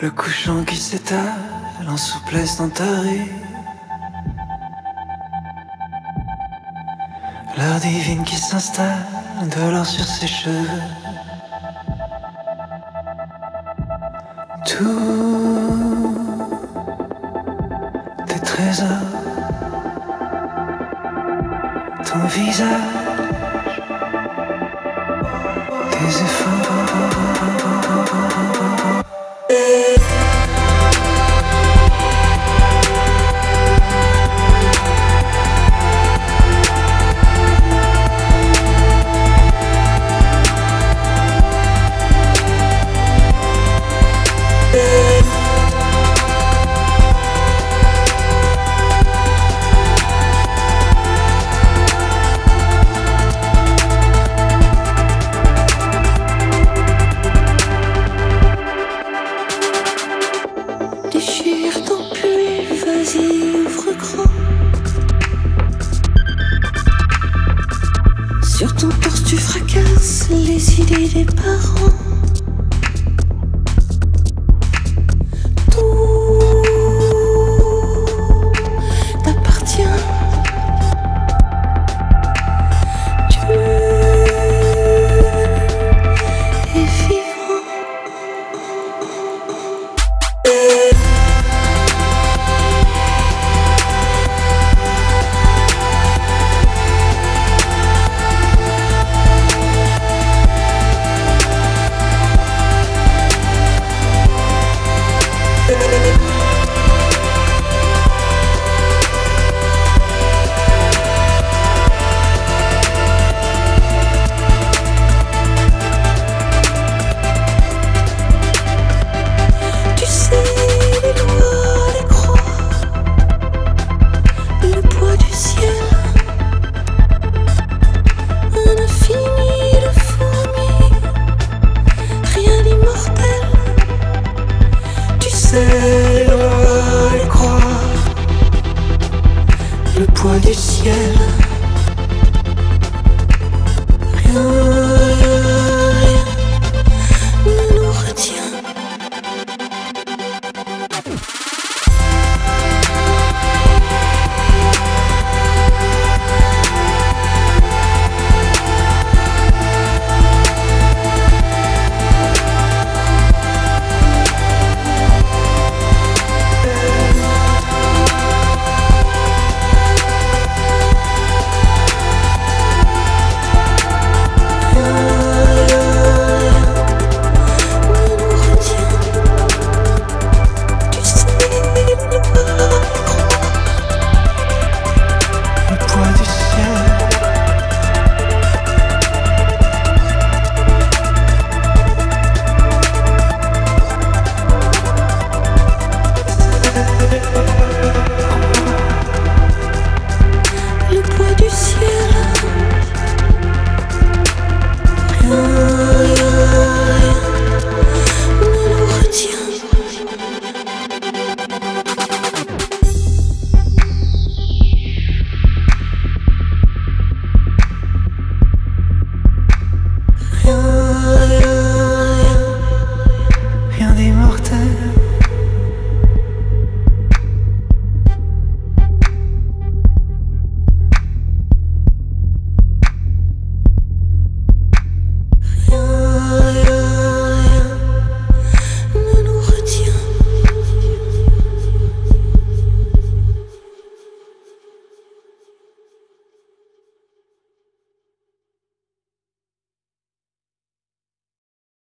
Le couchant qui s'étale en souplesse dans ta rue, l'heure divine qui s'installe de l'or sur ses cheveux. Tous tes trésors, ton visage, tes efforts. Déchire ton puits, vas-y, ouvre grand. Sur ton torse tu fracasses les idées des parents. C'est loin les croix, le poids du ciel. Rien, rien ne nous retient. Rien d'immortel.